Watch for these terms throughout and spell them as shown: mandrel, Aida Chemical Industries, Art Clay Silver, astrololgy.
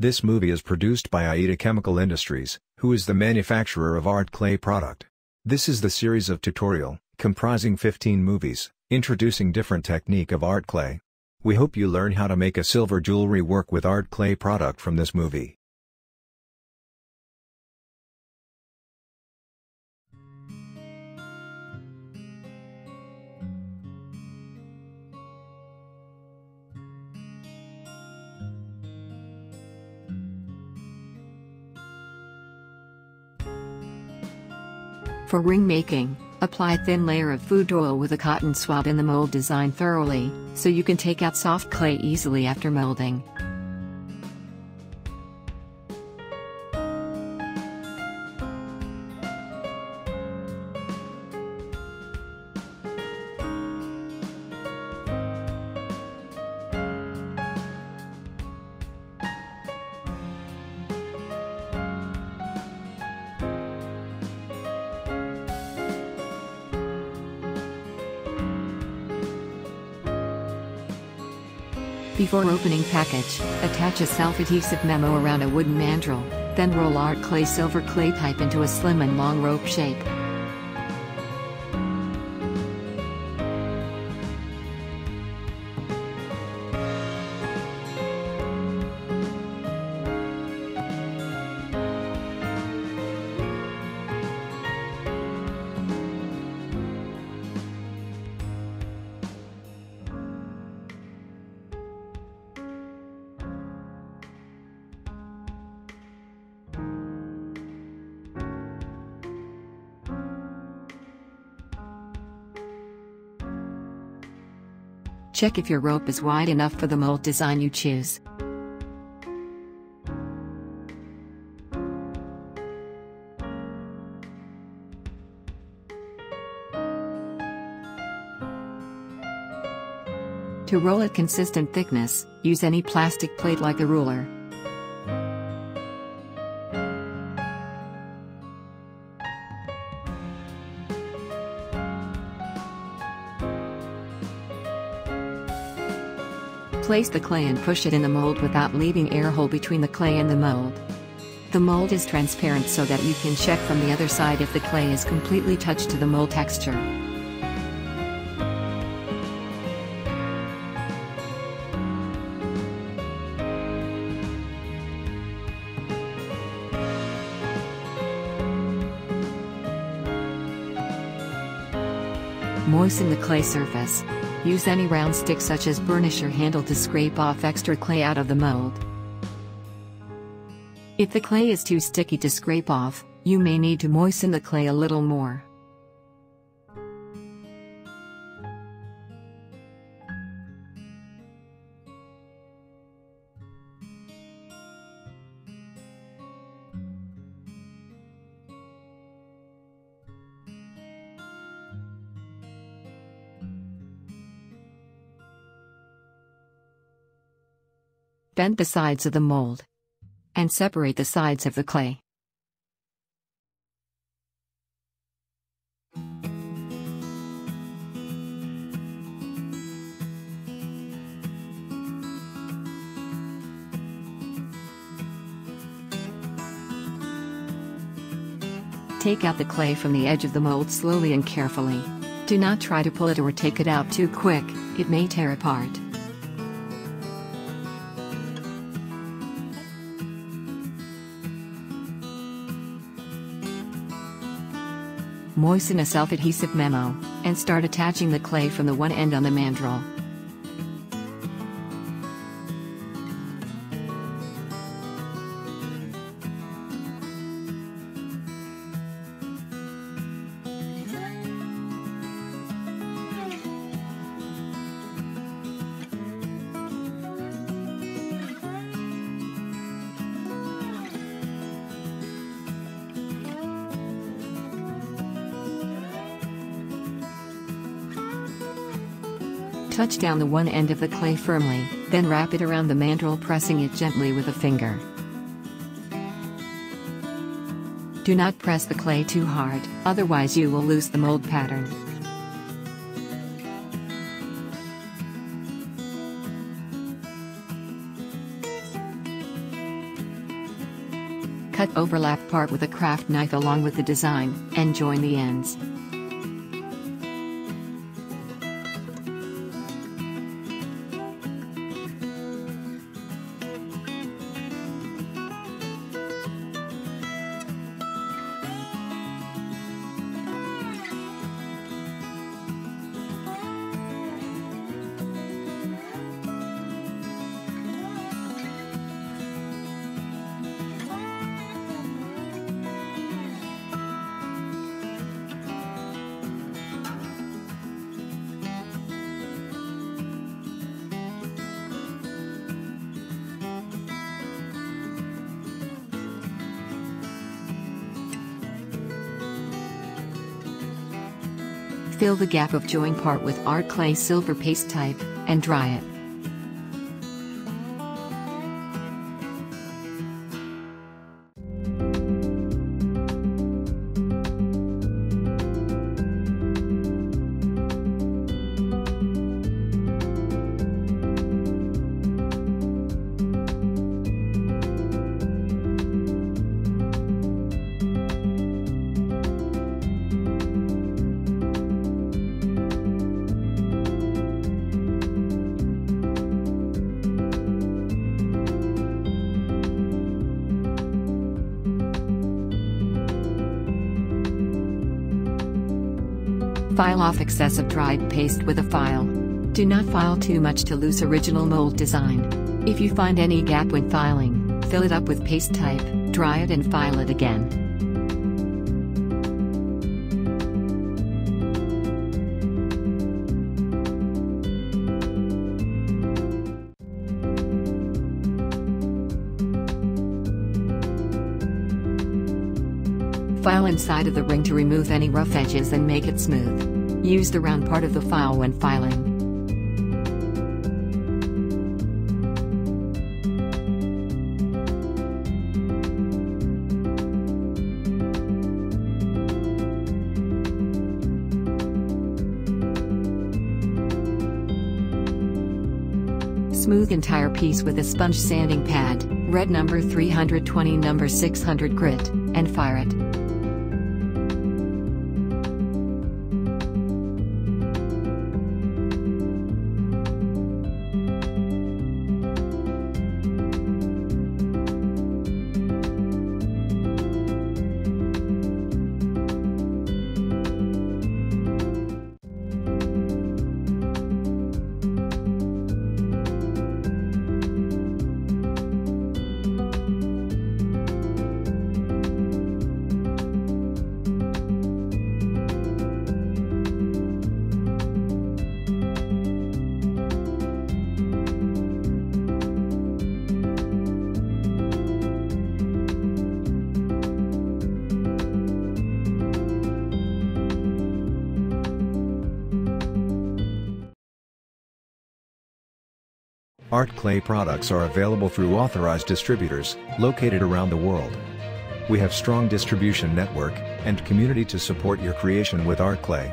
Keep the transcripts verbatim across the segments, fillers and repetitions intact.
This movie is produced by Aida Chemical Industries, who is the manufacturer of Art Clay product. This is the series of tutorial, comprising fifteen movies, introducing different technique of Art Clay. We hope you learn how to make a silver jewelry work with Art Clay product from this movie. For ring making, apply thin layer of food oil with a cotton swab in the mold design thoroughly, so you can take out soft clay easily after molding. Before opening package, attach a self-adhesive memo around a wooden mandrel, then roll Art Clay Silver clay pipe into a slim and long rope shape. Check if your rope is wide enough for the mold design you choose. To roll at consistent thickness, use any plastic plate like a ruler. Place the clay and push it in the mold without leaving air hole between the clay and the mold. The mold is transparent so that you can check from the other side if the clay is completely touched to the mold texture. Moisten the clay surface. Use any round stick such as burnish or handle to scrape off extra clay out of the mold. If the clay is too sticky to scrape off, you may need to moisten the clay a little more. Bend the sides of the mold and separate the sides of the clay. Take out the clay from the edge of the mold slowly and carefully. Do not try to pull it or take it out too quick, it may tear apart. Moisten a self-adhesive memo, and start attaching the clay from the one end on the mandrel. Touch down the one end of the clay firmly, then wrap it around the mandrel, pressing it gently with a finger. Do not press the clay too hard, otherwise you will lose the mold pattern. Cut overlap part with a craft knife along with the design, and join the ends. Fill the gap of join part with Art Clay Silver paste type, and dry it. File off excess of dried paste with a file. Do not file too much to lose original mold design. If you find any gap when filing, fill it up with paste type, dry it and file it again. File inside of the ring to remove any rough edges and make it smooth. Use the round part of the file when filing. Smooth entire piece with a sponge sanding pad, red number three hundred twenty number six hundred grit, and fire it. Art Clay products are available through authorized distributors, located around the world. We have strong distribution network, and community to support your creation with Art Clay.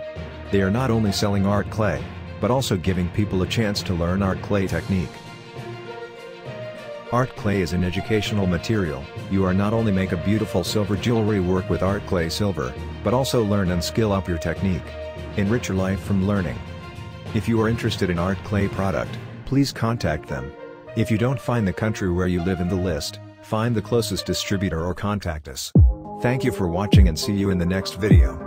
They are not only selling Art Clay, but also giving people a chance to learn Art Clay technique. Art Clay is an educational material. You are not only make a beautiful silver jewelry work with Art Clay Silver, but also learn and skill up your technique. Enrich your life from learning. If you are interested in Art Clay product, please contact them. If you don't find the country where you live in the list, find the closest distributor or contact us. Thank you for watching and see you in the next video.